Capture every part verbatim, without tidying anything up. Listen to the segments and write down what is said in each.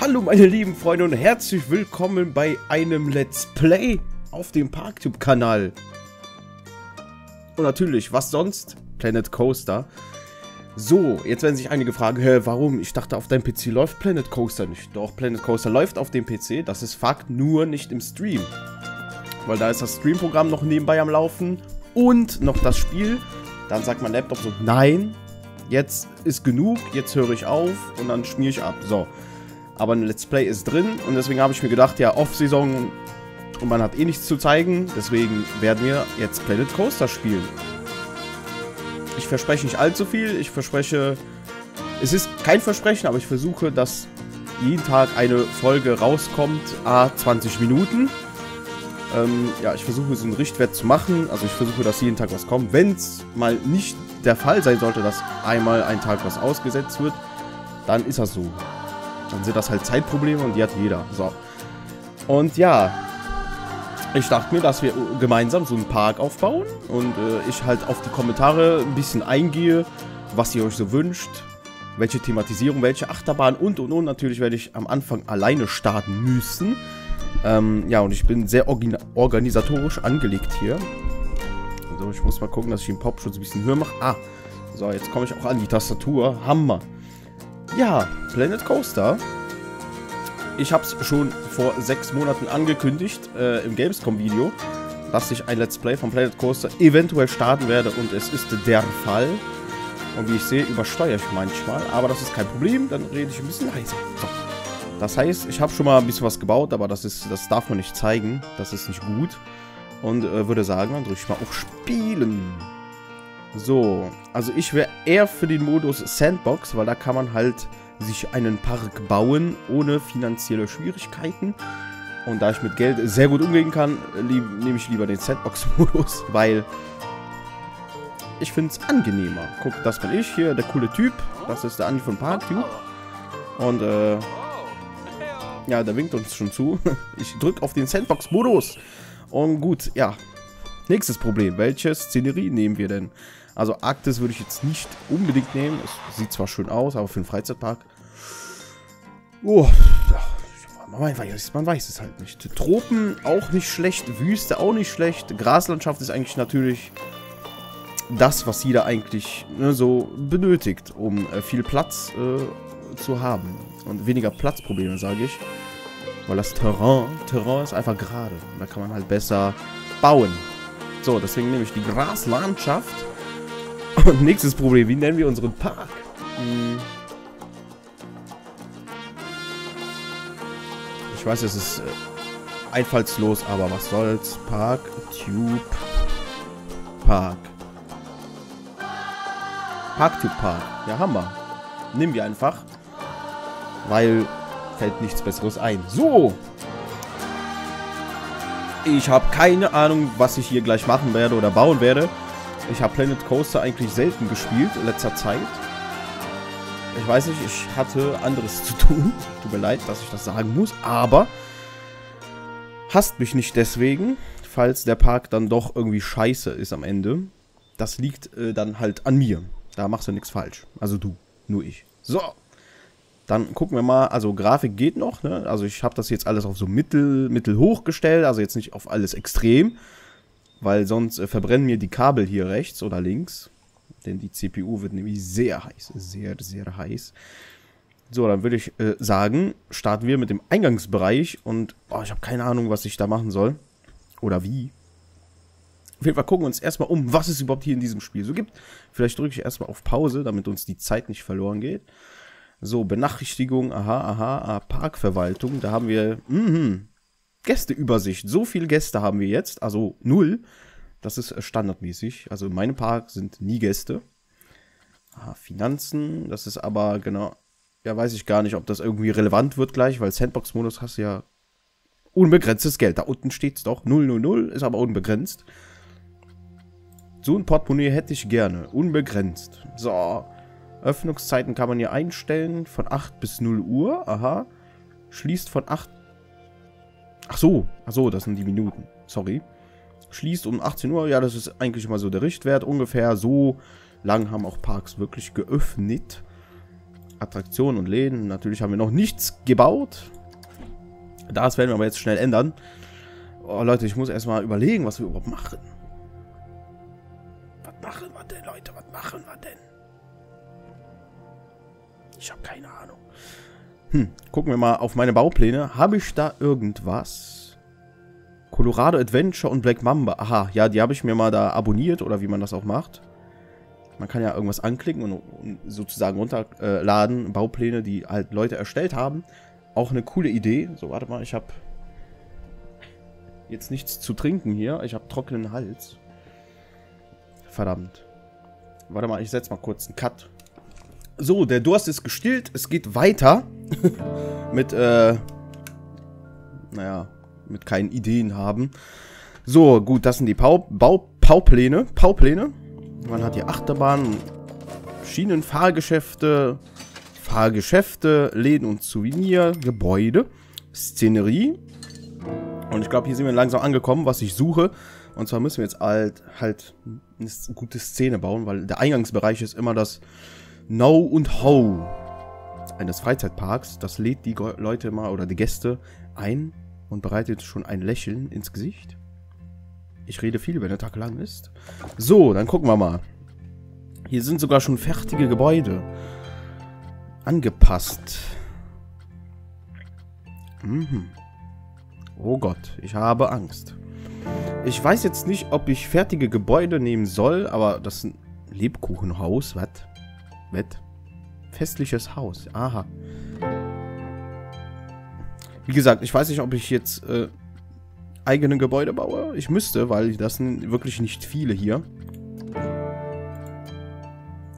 Hallo meine lieben Freunde und herzlich willkommen bei einem Let's Play auf dem ParkTube-Kanal. Und natürlich, was sonst? Planet Coaster. So, jetzt werden sich einige fragen, hä, warum? Ich dachte, auf deinem P C läuft Planet Coaster nicht. Doch, Planet Coaster läuft auf dem P C, das ist Fakt, nur nicht im Stream. Weil da ist das Streamprogramm noch nebenbei am Laufen und noch das Spiel. Dann sagt mein Laptop so, nein, jetzt ist genug, jetzt höre ich auf und dann schmier ich ab. So. Aber ein Let's Play ist drin und deswegen habe ich mir gedacht, ja, Off-Saison und man hat eh nichts zu zeigen. Deswegen werden wir jetzt Planet Coaster spielen. Ich verspreche nicht allzu viel. Ich verspreche, es ist kein Versprechen, aber ich versuche, dass jeden Tag eine Folge rauskommt, à zwanzig Minuten. Ähm, ja, ich versuche, so einen Richtwert zu machen. Also ich versuche, dass jeden Tag was kommt. Wenn es mal nicht der Fall sein sollte, dass einmal ein Tag was ausgesetzt wird, dann ist das so. Dann sind das halt Zeitprobleme und die hat jeder. So. Und ja, ich dachte mir, dass wir gemeinsam so einen Park aufbauen und äh, ich halt auf die Kommentare ein bisschen eingehe, was ihr euch so wünscht, welche Thematisierung, welche Achterbahn und und und. Natürlich werde ich am Anfang alleine starten müssen. Ähm, ja, und ich bin sehr organisatorisch angelegt hier. So, ich muss mal gucken, dass ich den Popschutz ein bisschen höher mache. Ah, so, jetzt komme ich auch an die Tastatur. Hammer. Ja, Planet Coaster. Ich habe es schon vor sechs Monaten angekündigt, äh, im Gamescom-Video, dass ich ein Let's Play von Planet Coaster eventuell starten werde und es ist der Fall. Und wie ich sehe, übersteuere ich manchmal, aber das ist kein Problem, dann rede ich ein bisschen leiser. So. Das heißt, ich habe schon mal ein bisschen was gebaut, aber das, ist, das darf man nicht zeigen, das ist nicht gut. Und äh, würde sagen, dann drücke ich mal auf Spielen. So, also ich wäre eher für den Modus Sandbox, weil da kann man halt sich einen Park bauen, ohne finanzielle Schwierigkeiten. Und da ich mit Geld sehr gut umgehen kann, nehme ich lieber den Sandbox-Modus, weil ich finde es angenehmer. Guck, das bin ich hier, der coole Typ. Das ist der Andi von ParkTube. Und, äh, ja, der winkt uns schon zu. Ich drücke auf den Sandbox-Modus. Und gut, ja. Nächstes Problem, welche Szenerie nehmen wir denn? Also Arktis würde ich jetzt nicht unbedingt nehmen. Es sieht zwar schön aus, aber für einen Freizeitpark... Oh, man weiß, man weiß es halt nicht. Tropen auch nicht schlecht, Wüste auch nicht schlecht. Graslandschaft ist eigentlich natürlich das, was jeder eigentlich, ne, so benötigt, um äh, viel Platz äh, zu haben. Und weniger Platzprobleme, sage ich. Weil das Terrain, Terrain ist einfach gerade. Da kann man halt besser bauen. So, deswegen nehme ich die Graslandschaft. Und nächstes Problem, wie nennen wir unseren Park? Hm. Ich weiß, es ist äh, einfallslos, aber was soll's? ParkTube Park. ParkTube Park. Ja, Hammer. Nehmen wir einfach. Weil fällt nichts Besseres ein. So! Ich habe keine Ahnung, was ich hier gleich machen werde oder bauen werde. Ich habe Planet Coaster eigentlich selten gespielt in letzter Zeit. Ich weiß nicht, ich hatte anderes zu tun. Tut mir leid, dass ich das sagen muss, aber hasst mich nicht deswegen, falls der Park dann doch irgendwie scheiße ist am Ende. Das liegt äh, dann halt an mir. Da machst du nichts falsch. Also du, nur ich. So. Dann gucken wir mal, also Grafik geht noch, ne? Also ich habe das jetzt alles auf so mittel, mittelhoch gestellt, also jetzt nicht auf alles extrem, weil sonst äh, verbrennen mir die Kabel hier rechts oder links, denn die C P U wird nämlich sehr heiß, sehr, sehr heiß. So, dann würde ich äh, sagen, starten wir mit dem Eingangsbereich und oh, ich habe keine Ahnung, was ich da machen soll oder wie. Auf jeden Fall gucken wir uns erstmal um, was es überhaupt hier in diesem Spiel so gibt. Vielleicht drücke ich erstmal auf Pause, damit uns die Zeit nicht verloren geht. So, Benachrichtigung, aha, aha, aha, Parkverwaltung, da haben wir, mh, Gästeübersicht, so viele Gäste haben wir jetzt, also null, das ist standardmäßig, also in meinem Park sind nie Gäste. Aha, Finanzen, das ist aber, genau, ja, weiß ich gar nicht, ob das irgendwie relevant wird gleich, weil Sandbox-Modus hast du ja unbegrenztes Geld, da unten steht es doch, null null null, ist aber unbegrenzt. So ein Portemonnaie hätte ich gerne, unbegrenzt, so. Öffnungszeiten kann man hier einstellen. Von acht bis null Uhr. Aha. Schließt von acht... Ach so. Ach so, das sind die Minuten. Sorry. Schließt um achtzehn Uhr. Ja, das ist eigentlich immer so der Richtwert. Ungefähr so lang haben auch Parks wirklich geöffnet. Attraktionen und Läden. Natürlich haben wir noch nichts gebaut. Das werden wir aber jetzt schnell ändern. Oh, Leute, ich muss erstmal überlegen, was wir überhaupt machen. Was machen wir denn, Leute? Was machen wir denn? Ich habe keine Ahnung. Hm, gucken wir mal auf meine Baupläne. Habe ich da irgendwas? Colorado Adventure und Black Mamba. Aha, ja, die habe ich mir mal da abonniert oder wie man das auch macht. Man kann ja irgendwas anklicken und, und sozusagen runterladen. Baupläne, die halt Leute erstellt haben. Auch eine coole Idee. So, warte mal, ich habe jetzt nichts zu trinken hier. Ich habe trockenen Hals. Verdammt. Warte mal, ich setze mal kurz einen Cut. So, der Durst ist gestillt. Es geht weiter mit, äh, naja, mit keinen Ideen haben. So, gut, das sind die Pau Bau Baupläne. Baupläne. Man hat hier Achterbahnen, Schienen, Fahrgeschäfte... Fahrgeschäfte, Läden und Souvenir, Gebäude, Szenerie. Und ich glaube, hier sind wir langsam angekommen, was ich suche. Und zwar müssen wir jetzt halt, halt eine gute Szene bauen, weil der Eingangsbereich ist immer das Know und How eines Freizeitparks. Das lädt die Leute mal oder die Gäste ein und bereitet schon ein Lächeln ins Gesicht. Ich rede viel, wenn der Tag lang ist. So, dann gucken wir mal. Hier sind sogar schon fertige Gebäude. Angepasst. Mhm. Oh Gott, ich habe Angst. Ich weiß jetzt nicht, ob ich fertige Gebäude nehmen soll, aber das ist ein Lebkuchenhaus. Was? Was? Festliches Haus. Aha. Wie gesagt, ich weiß nicht, ob ich jetzt äh, eigene Gebäude baue. Ich müsste, weil das sind wirklich nicht viele hier.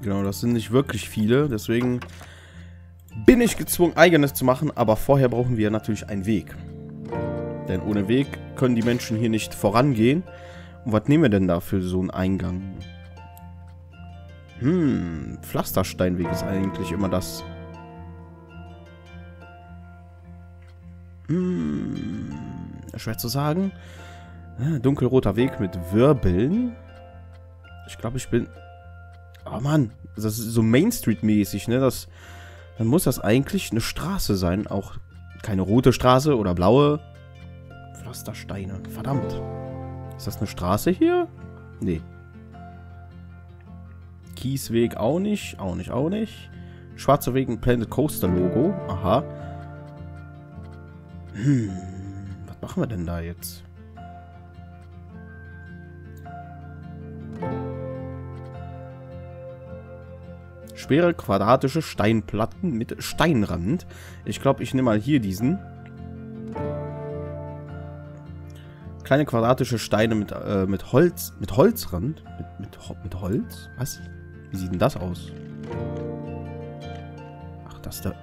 Genau, das sind nicht wirklich viele, deswegen... bin ich gezwungen, Eigenes zu machen, aber vorher brauchen wir natürlich einen Weg. Denn ohne Weg können die Menschen hier nicht vorangehen. Und was nehmen wir denn da für so einen Eingang? Hm, Pflastersteinweg ist eigentlich immer das. Hm, schwer zu sagen. Dunkelroter Weg mit Wirbeln. Ich glaube, ich bin... Oh Mann, das ist so Main Street mäßig, ne? Das... Dann muss das eigentlich eine Straße sein. Auch keine rote Straße oder blaue. Pflastersteine. Verdammt. Ist das eine Straße hier? Nee. Kiesweg auch nicht. Auch nicht, auch nicht. Schwarzer Weg, ein Planet Coaster Logo. Aha. Hm. Was machen wir denn da jetzt? Schwere quadratische Steinplatten mit Steinrand. Ich glaube, ich nehme mal hier diesen. Kleine quadratische Steine mit, äh, mit Holz. Mit Holzrand? Mit, mit, mit Holz? Was? Wie sieht denn das aus? Ach, das da.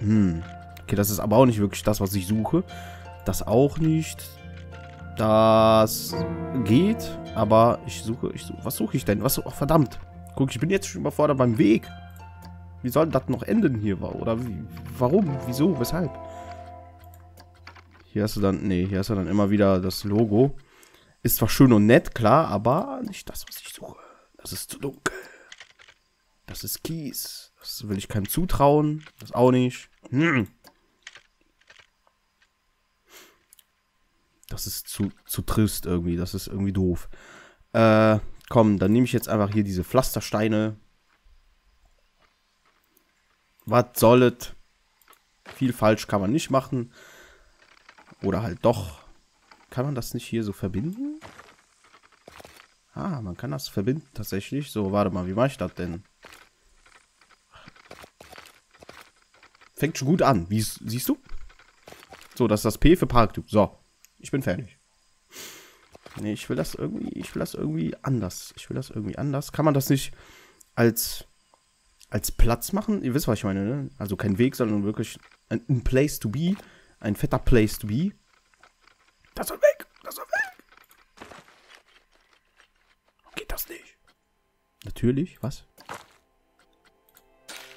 Hm. Okay, das ist aber auch nicht wirklich das, was ich suche. Das auch nicht. Das geht. Aber ich suche. Ich suche was suche ich denn? Was? Oh, verdammt. Guck, ich bin jetzt schon überfordert beim Weg. Wie soll das noch enden hier? Oder wie, warum? Wieso? Weshalb? Hier hast du dann... Nee, hier hast du dann immer wieder das Logo. Ist zwar schön und nett, klar, aber nicht das, was ich suche. Das ist zu dunkel. Das ist Kies. Das will ich keinem zutrauen. Das auch nicht. Hm. Das ist zu, zu trist irgendwie. Das ist irgendwie doof. Äh... Komm, dann nehme ich jetzt einfach hier diese Pflastersteine. Was soll es? Viel falsch kann man nicht machen. Oder halt doch. Kann man das nicht hier so verbinden? Ah, man kann das verbinden tatsächlich. So, warte mal, wie mache ich das denn? Fängt schon gut an. Wie, siehst du? So, das ist das P für ParkTube. So, ich bin fertig. Nee, ich will das irgendwie, ich will das irgendwie anders. Ich will das irgendwie anders. Kann man das nicht als, als Platz machen? Ihr wisst, was ich meine, ne? Also kein Weg, sondern wirklich ein, ein Place to be. Ein fetter Place to be. Das soll weg! Das soll weg! Geht das nicht? Natürlich, was?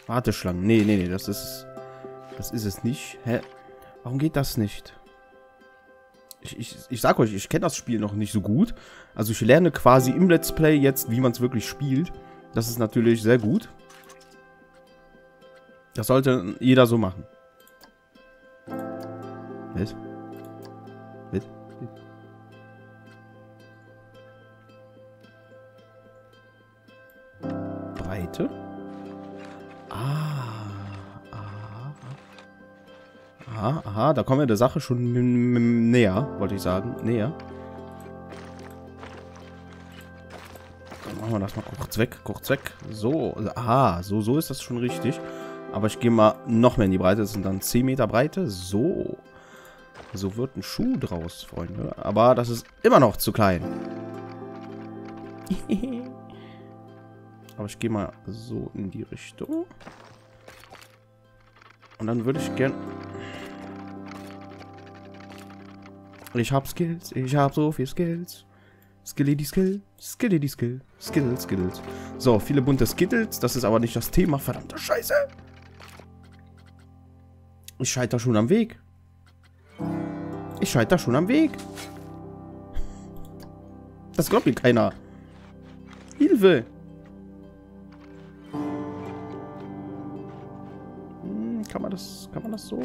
Warteschlangen. Nee, nee, nee, das ist... Das ist es nicht. Hä? Warum geht das nicht? Ich, ich, ich sag euch, ich kenne das Spiel noch nicht so gut. Also ich lerne quasi im Let's Play jetzt, wie man es wirklich spielt. Das ist natürlich sehr gut. Das sollte jeder so machen. Was? Was? Breite? Ah. Aha, aha, da kommen wir der Sache schon näher, wollte ich sagen. Näher. Dann machen wir das mal kurz weg, kurz weg. So, aha, so, so ist das schon richtig. Aber ich gehe mal noch mehr in die Breite. Das sind dann zehn Meter Breite. So. So wird ein Schuh draus, Freunde. Aber das ist immer noch zu klein. Aber ich gehe mal so in die Richtung. Und dann würde ich gern... Ich hab Skills, ich hab so viel Skills. Skillidi Skill, Skillidi Skill, Skill, Skills. So, viele bunte Skittles, das ist aber nicht das Thema, verdammte Scheiße. Ich scheitere schon am Weg. Ich scheitere schon am Weg. Das glaubt mir keiner. Hilfe. Hm, kann man das, kann man das so...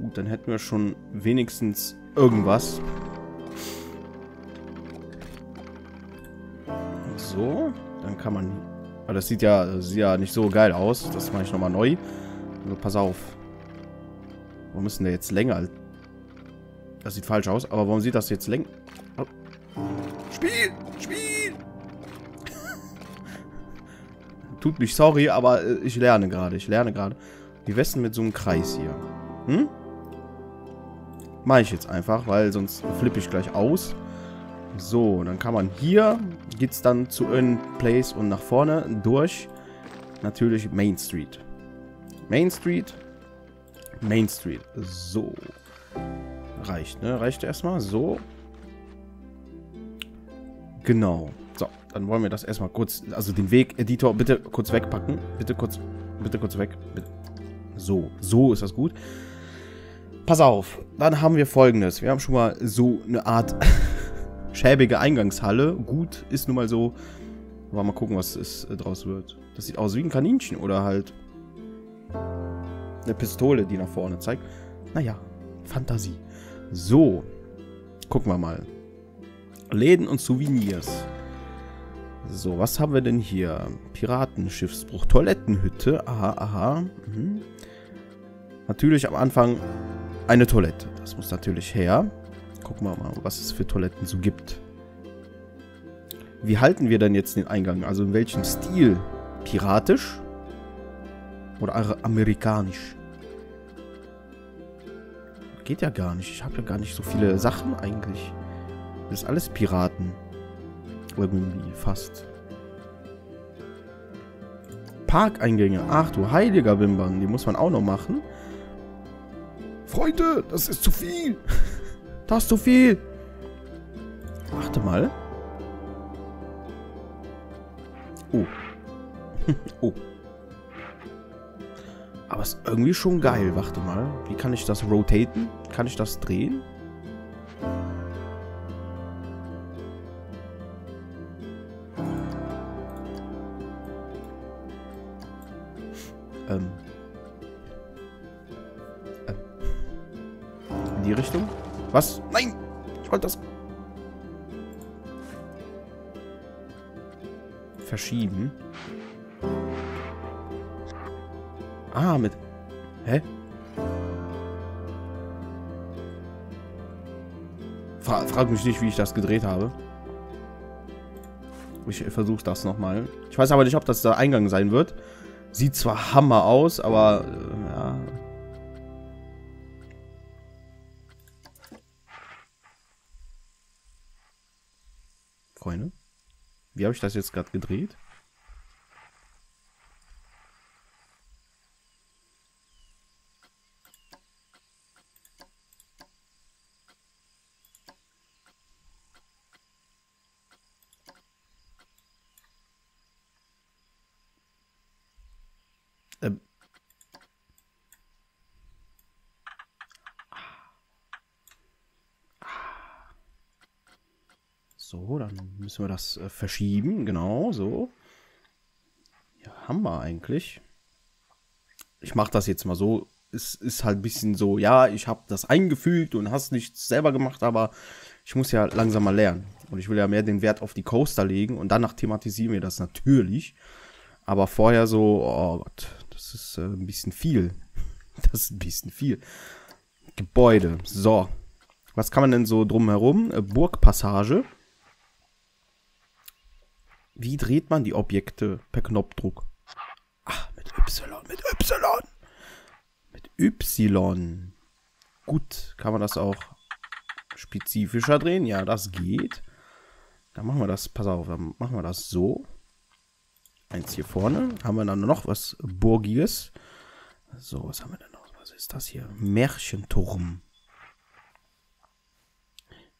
Gut, dann hätten wir schon wenigstens irgendwas. So, dann kann man... Aber das sieht ja, das sieht ja nicht so geil aus. Das mache ich nochmal neu. Also pass auf. Warum ist denn der jetzt länger? Das sieht falsch aus, aber warum sieht das jetzt länger? Oh. Spiel! Spiel! Tut mich sorry, aber ich lerne gerade. Ich lerne gerade. Die Westen mit so einem Kreis hier. Hm? Mache ich jetzt einfach, weil sonst flippe ich gleich aus. So, dann kann man hier, geht es dann zu irgendeinem Place und nach vorne durch. Natürlich Main Street. Main Street. Main Street. So. Reicht, ne? Reicht erstmal. So. Genau. So, dann wollen wir das erstmal kurz, also den Weg, Editor, bitte kurz wegpacken. Bitte kurz, bitte kurz weg. Bitte. So, so ist das gut. Pass auf, dann haben wir Folgendes. Wir haben schon mal so eine Art schäbige Eingangshalle. Gut, ist nun mal so. Aber mal gucken, was es draus wird. Das sieht aus wie ein Kaninchen oder halt eine Pistole, die nach vorne zeigt. Naja, Fantasie. So, gucken wir mal. Läden und Souvenirs. So, was haben wir denn hier? Piratenschiffsbruch, Toilettenhütte. Aha, aha. Mhm. Natürlich am Anfang eine Toilette. Das muss natürlich her. Gucken wir mal, was es für Toiletten so gibt. Wie halten wir denn jetzt den Eingang? Also in welchem Stil? Piratisch? Oder amerikanisch? Geht ja gar nicht. Ich habe ja gar nicht so viele Sachen eigentlich. Das ist alles Piraten. Irgendwie fast. Parkeingänge. Ach du heiliger Bimbam. Die muss man auch noch machen. Freunde, das ist zu viel. Das ist zu viel. Warte mal. Oh. Oh. Aber ist irgendwie schon geil. Warte mal. Wie kann ich das rotaten? Kann ich das drehen? Ähm. In die Richtung? Was? Nein! Ich wollte das... Verschieben. Ah, mit... Hä? Fra- frag mich nicht, wie ich das gedreht habe. Ich versuche das nochmal. Ich weiß aber nicht, ob das der Eingang sein wird. Sieht zwar Hammer aus, aber äh, ja. Freunde, wie habe ich das jetzt gerade gedreht? Ähm. So, dann müssen wir das äh, verschieben. Genau, so. Ja, haben wir eigentlich. Ich mache das jetzt mal so. Es ist halt ein bisschen so, ja, ich habe das eingefügt und hast nichts selber gemacht, aber ich muss ja langsam mal lernen. Und ich will ja mehr den Wert auf die Coaster legen und danach thematisieren wir das natürlich. Aber vorher so, oh Gott, das ist äh, ein bisschen viel. Das ist ein bisschen viel. Gebäude, so. Was kann man denn so drumherum? Äh, Burgpassage. Wie dreht man die Objekte per Knopfdruck? Ach, mit Y, mit Y. Mit Y. Gut, kann man das auch spezifischer drehen? Ja, das geht. Dann machen wir das, pass auf, dann machen wir das so. Eins hier vorne. Haben wir dann noch was Burgiges. So, was haben wir denn noch? Was ist das hier? Märchenturm.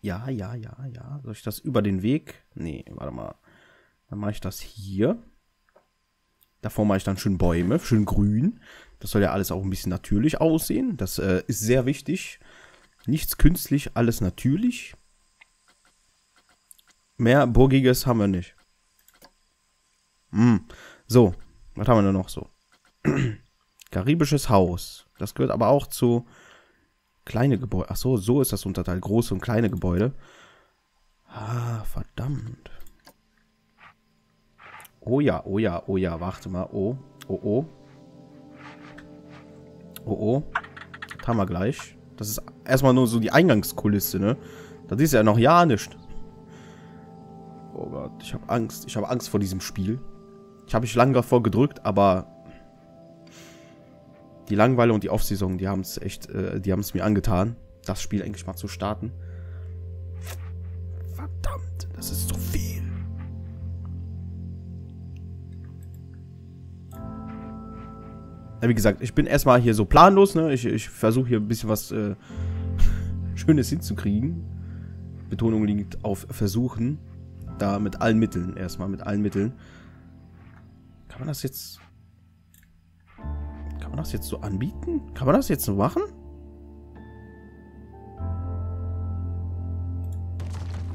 Ja, ja, ja, ja. Soll ich das über den Weg? Nee, warte mal. Dann mache ich das hier. Davor mache ich dann schön Bäume, schön grün. Das soll ja alles auch ein bisschen natürlich aussehen. Das äh, ist sehr wichtig. Nichts künstlich, alles natürlich. Mehr Burgiges haben wir nicht. Mm. So, was haben wir denn noch so? Karibisches Haus. Das gehört aber auch zu kleine Gebäude. Ach so, so ist das unterteilt. Große und kleine Gebäude. Ah, verdammt. Oh ja, oh ja, oh ja, warte mal. Oh, oh, oh. Oh, oh. Das haben wir gleich. Das ist erstmal nur so die Eingangskulisse, ne? Das ist ja noch ja nicht. Oh Gott, ich habe Angst. Ich habe Angst vor diesem Spiel. Ich habe mich lange davor gedrückt, aber die Langeweile und die Off-Saison, die haben es echt, äh, die haben es mir angetan, das Spiel eigentlich mal zu starten. Verdammt, das ist so viel. Wie gesagt, ich bin erstmal hier so planlos, ne? Ich, ich versuche hier ein bisschen was äh, Schönes hinzukriegen. Betonung liegt auf Versuchen. Da mit allen Mitteln, erstmal mit allen Mitteln. Kann man das jetzt... Kann man das jetzt so anbieten? Kann man das jetzt so machen?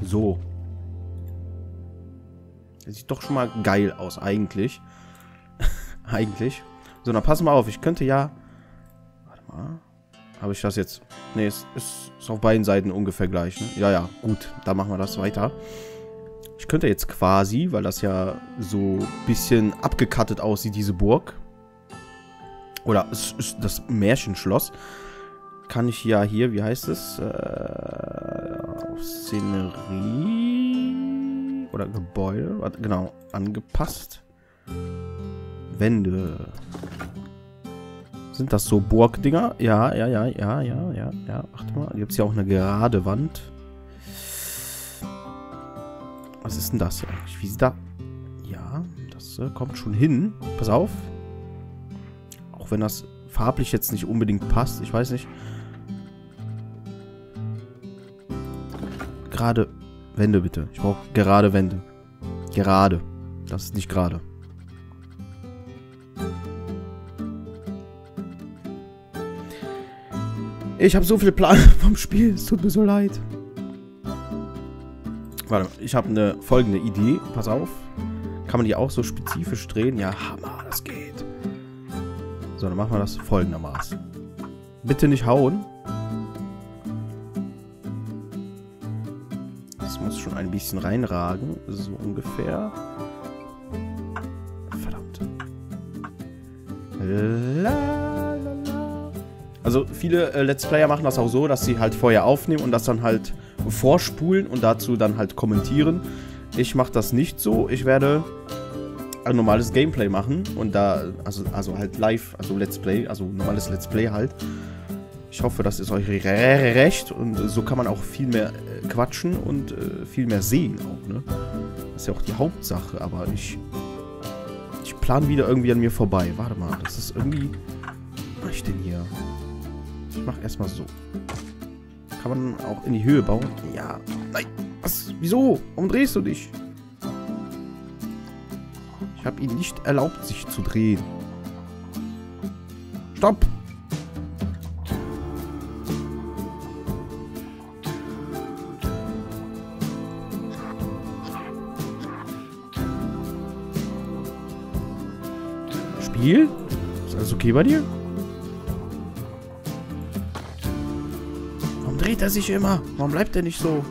So. Das sieht doch schon mal geil aus, eigentlich. Eigentlich. So, dann pass mal auf. Ich könnte ja... Warte mal. Habe ich das jetzt... Ne, es ist, ist auf beiden Seiten ungefähr gleich. Ne? Ja, ja. Gut. Da machen wir das weiter. Ich könnte jetzt quasi, weil das ja so ein bisschen abgekattet aussieht, diese Burg. Oder es ist das Märchenschloss. Kann ich ja hier, wie heißt es? Äh, auf Szenerie. Oder Gebäude. Warte, genau. Angepasst. Wände. Sind das so Burgdinger? Ja, ja, ja, ja, ja, ja, ja. Warte mal, hier gibt es ja auch eine gerade Wand. Was ist denn das eigentlich? Wie ist das? Ja, das äh, kommt schon hin. Pass auf. Auch wenn das farblich jetzt nicht unbedingt passt. Ich weiß nicht. Gerade Wände bitte. Ich brauche gerade Wände. Gerade. Das ist nicht gerade. Ich habe so viel Plan vom Spiel, es tut mir so leid. Warte, ich habe eine folgende Idee. Pass auf. Kann man die auch so spezifisch drehen? Ja, Hammer, das geht. So, dann machen wir das folgendermaßen. Bitte nicht hauen. Das muss schon ein bisschen reinragen. So ungefähr. Verdammt. La. Also viele äh, Let's Player machen das auch so, dass sie halt vorher aufnehmen und das dann halt vorspulen und dazu dann halt kommentieren. Ich mache das nicht so. Ich werde ein normales Gameplay machen und da, also, also halt live, also Let's Play, also normales Let's Play halt. Ich hoffe, das ist euch recht und so kann man auch viel mehr äh, quatschen und äh, viel mehr sehen auch, ne? Das ist ja auch die Hauptsache, aber ich, ich plane wieder irgendwie an mir vorbei. Warte mal, das ist irgendwie... Was mache ich denn hier? Ich mache erstmal so. Kann man auch in die Höhe bauen? Ja. Nein. Was? Wieso? Warum drehst du dich? Ich habe ihn nicht erlaubt, sich zu drehen. Stopp! Spiel? Ist alles okay bei dir? Warum dreht er sich immer? Warum bleibt er nicht so?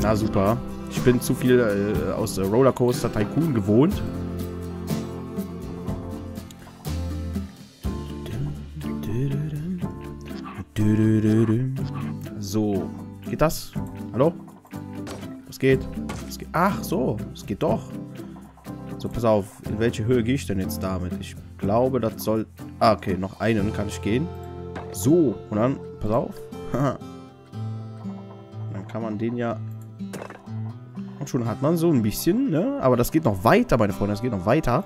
Na super. Ich bin zu viel äh, aus äh, Rollercoaster Tycoon gewohnt. So. Geht das? Hallo? Was geht? Was geht? Ach so. Es geht doch. So, pass auf. In welche Höhe gehe ich denn jetzt damit? Ich glaube, das soll... Ah, okay. Noch einen kann ich gehen. So. Und dann... Pass auf. Dann kann man den ja... Und schon hat man so ein bisschen, ne? Aber das geht noch weiter, meine Freunde. Das geht noch weiter.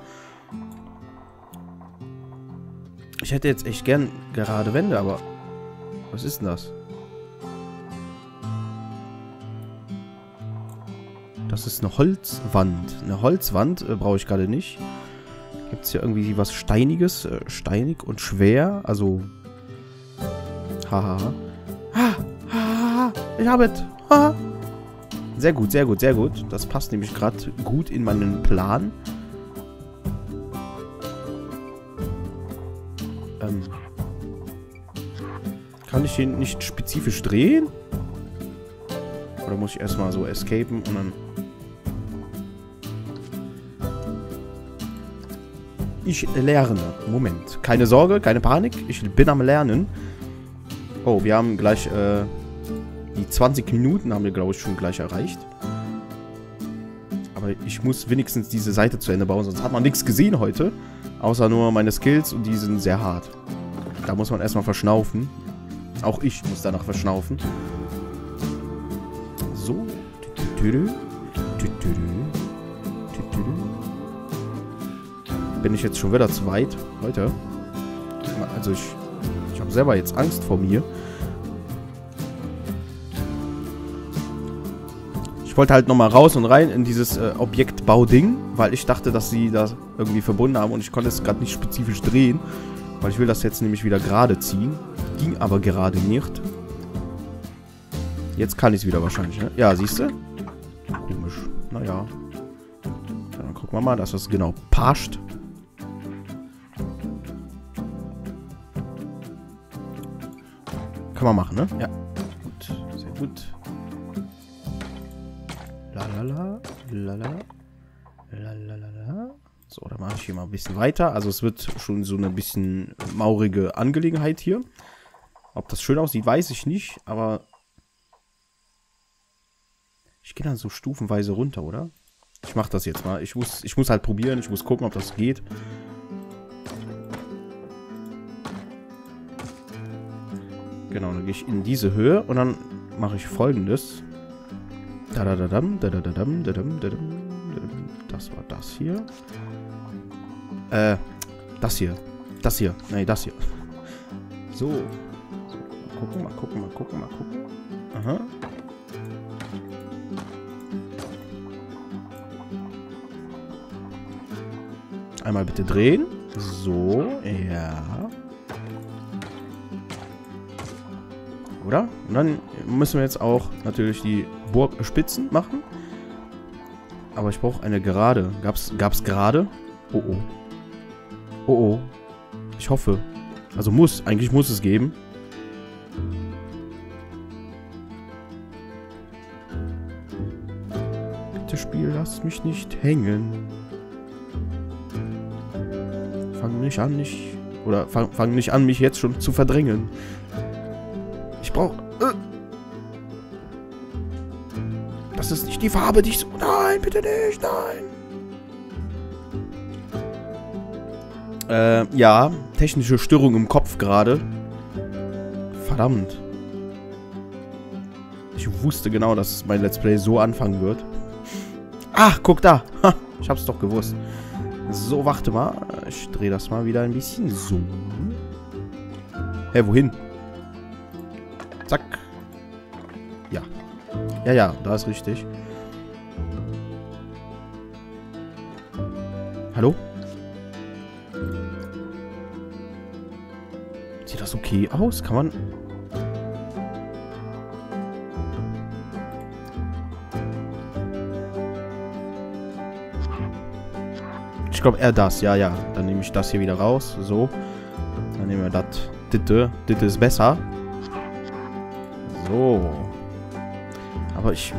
Ich hätte jetzt echt gern gerade Wände, aber... Was ist denn das? Das ist eine Holzwand. Eine Holzwand äh, brauche ich gerade nicht. Gibt es hier irgendwie was Steiniges? Äh, steinig und schwer? Also... Haha. Ha, ha, ha. Ich habe es. Haha. Sehr gut, sehr gut, sehr gut. Das passt nämlich gerade gut in meinen Plan. Ähm. Kann ich den nicht spezifisch drehen? Oder muss ich erstmal so escapen und dann... Ich lerne. Moment. Keine Sorge, keine Panik. Ich bin am Lernen. Oh, wir haben gleich... Äh Die zwanzig Minuten haben wir, glaube ich, schon gleich erreicht. Aber ich muss wenigstens diese Seite zu Ende bauen, sonst hat man nichts gesehen heute. Außer nur meine Skills und die sind sehr hart. Da muss man erstmal verschnaufen. Auch ich muss danach verschnaufen. So. Bin ich jetzt schon wieder zu weit? Leute. Also ich, ich habe selber jetzt Angst vor mir. Ich wollte halt nochmal raus und rein in dieses äh, Objektbau-Ding, weil ich dachte, dass sie das irgendwie verbunden haben und ich konnte es gerade nicht spezifisch drehen, weil ich will das jetzt nämlich wieder gerade ziehen. Ging aber gerade nicht. Jetzt kann ich es wieder wahrscheinlich, ne? Ja, siehst du? Komisch. Naja. Dann gucken wir mal, dass das genau passt. Kann man machen, ne? Ja. Gut, sehr gut. Lalala, lalala, lalala. So, dann mache ich hier mal ein bisschen weiter. Also es wird schon so eine bisschen maurige Angelegenheit hier. Ob das schön aussieht, weiß ich nicht, aber ich gehe dann so stufenweise runter, oder? Ich mache das jetzt mal. Ich muss, ich muss halt probieren, ich muss gucken, ob das geht. Genau, dann gehe ich in diese Höhe und dann mache ich Folgendes. Das war das hier. Äh, das hier. Das hier. Nee, das hier. So. Mal gucken, mal gucken, mal gucken, mal gucken. Aha. Einmal bitte drehen. So. Ja. Oder? Und dann müssen wir jetzt auch natürlich die Burgspitzen machen. Aber ich brauche eine Gerade. Gab's, gab's Gerade? Oh oh. Oh oh. Ich hoffe. Also muss. Eigentlich muss es geben. Bitte Spiel, lass mich nicht hängen. Fang nicht an, nicht... Oder fang, fang nicht an, mich jetzt schon zu verdrängen. Ich brauche... Äh. Das ist nicht die Farbe, die ich so... Nein, bitte nicht, nein. Äh, ja. Technische Störung im Kopf gerade. Verdammt. Ich wusste genau, dass mein Let's Play so anfangen wird. Ach, guck da. Ha, ich hab's doch gewusst. So, warte mal. Ich drehe das mal wieder ein bisschen so. Hä, wohin? Zack. Ja. Ja, ja, da ist richtig. Hallo? Sieht das okay aus? Kann man... Ich glaube eher das. Ja, ja. Dann nehme ich das hier wieder raus. So. Dann nehmen wir das. Ditte. Ditte ist besser. So. Aber ich...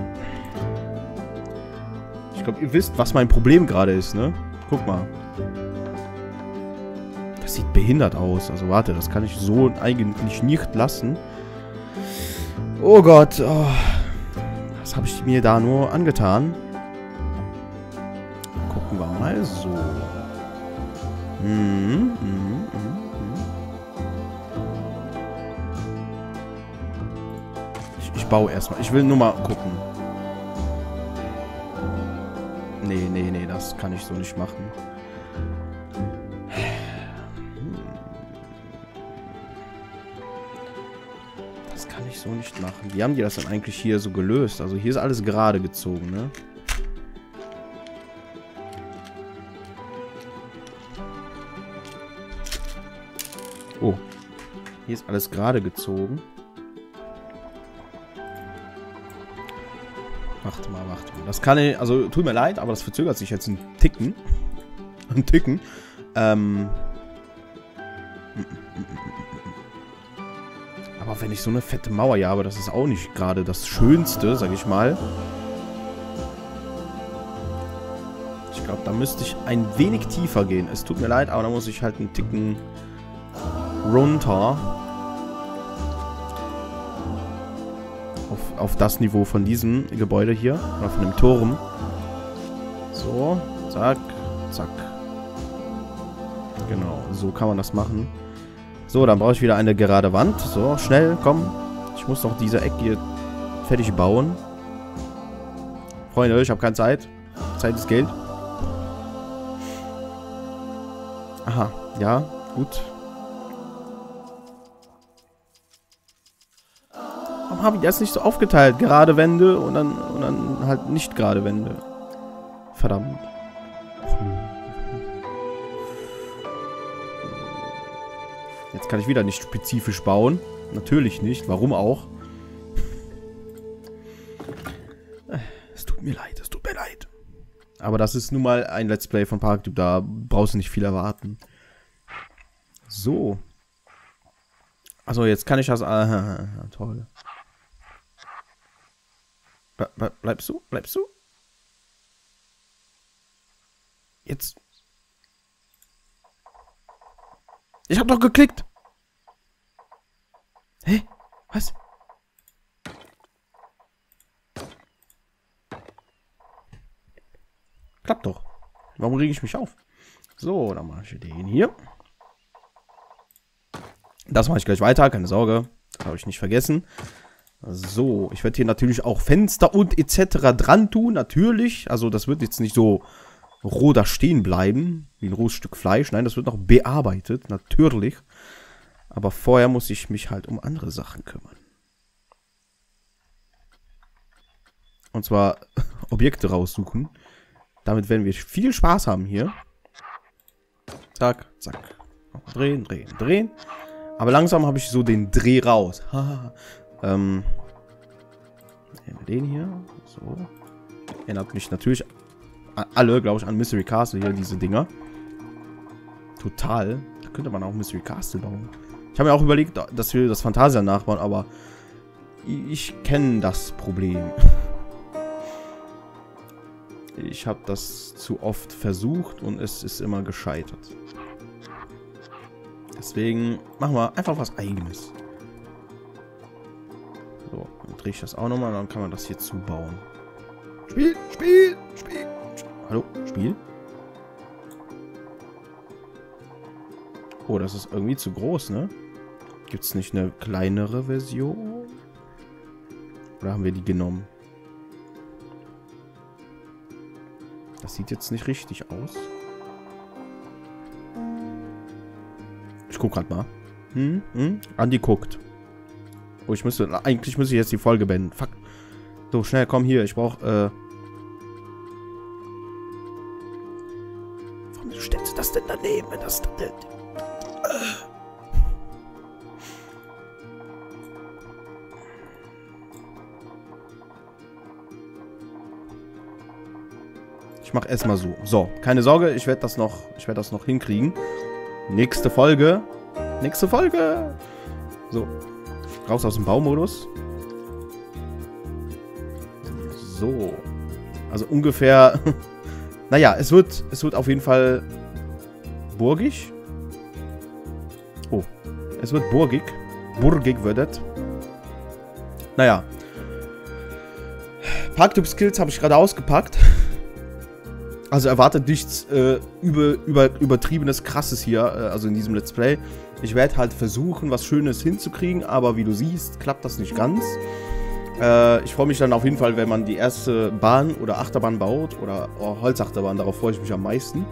Ich glaube, ihr wisst, was mein Problem gerade ist, ne? Guck mal. Das sieht behindert aus. Also warte, das kann ich so eigentlich nicht lassen. Oh Gott. Oh. Was habe ich mir da nur angetan? Gucken wir mal so. Hm, hm, hm. Ich baue erstmal. Ich will nur mal gucken. Nee, nee, nee, das kann ich so nicht machen. Das kann ich so nicht machen. Wie haben die das denn eigentlich hier so gelöst? Also hier ist alles gerade gezogen, ne? Oh. Hier ist alles gerade gezogen. Warte mal, warte mal. Das kann ich... Also, tut mir leid, aber das verzögert sich jetzt ein Ticken. Ein Ticken. Ähm... Aber wenn ich so eine fette Mauer hier habe, das ist auch nicht gerade das Schönste, sag ich mal. Ich glaube, da müsste ich ein wenig tiefer gehen. Es tut mir leid, aber da muss ich halt einen Ticken runter. Auf, auf das Niveau von diesem Gebäude hier. Oder von dem Turm. So. Zack. Zack. Genau. So kann man das machen. So, dann brauche ich wieder eine gerade Wand. So, schnell. Komm. Ich muss noch diese Ecke hier fertig bauen. Freunde, ich habe keine Zeit. Zeit ist Geld. Aha. Ja. Gut. Habe ich das nicht so aufgeteilt? Gerade Wände und dann, und dann halt nicht gerade Wände. Verdammt. Jetzt kann ich wieder nicht spezifisch bauen. Natürlich nicht. Warum auch? Es tut mir leid. Es tut mir leid. Aber das ist nun mal ein Let's Play von ParkTube. Da brauchst du nicht viel erwarten. So. Also jetzt kann ich das... Aha, toll. Bleibst du? Bleibst du? Jetzt. Ich hab doch geklickt. Hä? Was? Klappt doch. Warum reg ich mich auf? So, dann mache ich den hier. Das mache ich gleich weiter, keine Sorge. Habe ich nicht vergessen. So, ich werde hier natürlich auch Fenster und et cetera dran tun, natürlich. Also das wird jetzt nicht so roh da stehen bleiben, wie ein rohes Stück Fleisch. Nein, das wird noch bearbeitet, natürlich. Aber vorher muss ich mich halt um andere Sachen kümmern. Und zwar Objekte raussuchen. Damit werden wir viel Spaß haben hier. Zack, zack. Drehen, drehen, drehen. Aber langsam habe ich so den Dreh raus. Haha. Ähm, nehmen wir den hier, so. Erinnert mich natürlich alle, glaube ich, an Mystery Castle hier, diese Dinger. Total. Da könnte man auch Mystery Castle bauen. Ich habe mir auch überlegt, dass wir das Phantasialand nachbauen, aber ich kenne das Problem. Ich habe das zu oft versucht und es ist immer gescheitert. Deswegen machen wir einfach was Eigenes. So, dann drehe ich das auch nochmal, dann kann man das hier zubauen. Spiel, Spiel, Spiel. Hallo, Spiel? Oh, das ist irgendwie zu groß, ne? Gibt es nicht eine kleinere Version? Oder haben wir die genommen? Das sieht jetzt nicht richtig aus. Ich guck grad mal. Hm, hm? Andi guckt. Oh, ich müsste... Eigentlich müsste ich jetzt die Folge beenden. Fuck. So, schnell, komm hier. Ich brauche... Äh denn daneben, wenn das... Äh. Ich mach erstmal so. So, keine Sorge, ich werde das noch, ich werde das noch hinkriegen. Nächste Folge. Nächste Folge. So. Raus aus dem Baumodus. So. Also ungefähr... Naja, es wird, es wird auf jeden Fall burgig. Oh. Es wird burgig. Burgig wird das. Naja. ParkTube Skills habe ich gerade ausgepackt. Also erwartet nichts äh, über, über, übertriebenes Krasses hier, äh, also in diesem Let's Play. Ich werde halt versuchen, was Schönes hinzukriegen, aber wie du siehst, klappt das nicht ganz. Äh, ich freue mich dann auf jeden Fall, wenn man die erste Bahn oder Achterbahn baut oder oh, Holzachterbahn, darauf freue ich mich am meisten.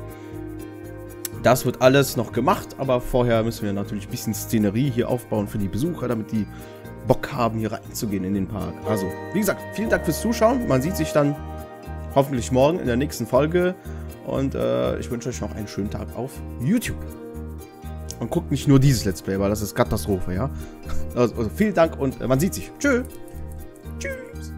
Das wird alles noch gemacht, aber vorher müssen wir natürlich ein bisschen Szenerie hier aufbauen für die Besucher, damit die Bock haben, hier reinzugehen in den Park. Also, wie gesagt, vielen Dank fürs Zuschauen. Man sieht sich dann hoffentlich morgen in der nächsten Folge. Und äh, ich wünsche euch noch einen schönen Tag auf YouTube. Und guckt nicht nur dieses Let's Play, weil das ist Katastrophe, ja? Also, vielen Dank und äh, man sieht sich. Tschö. Tschüss.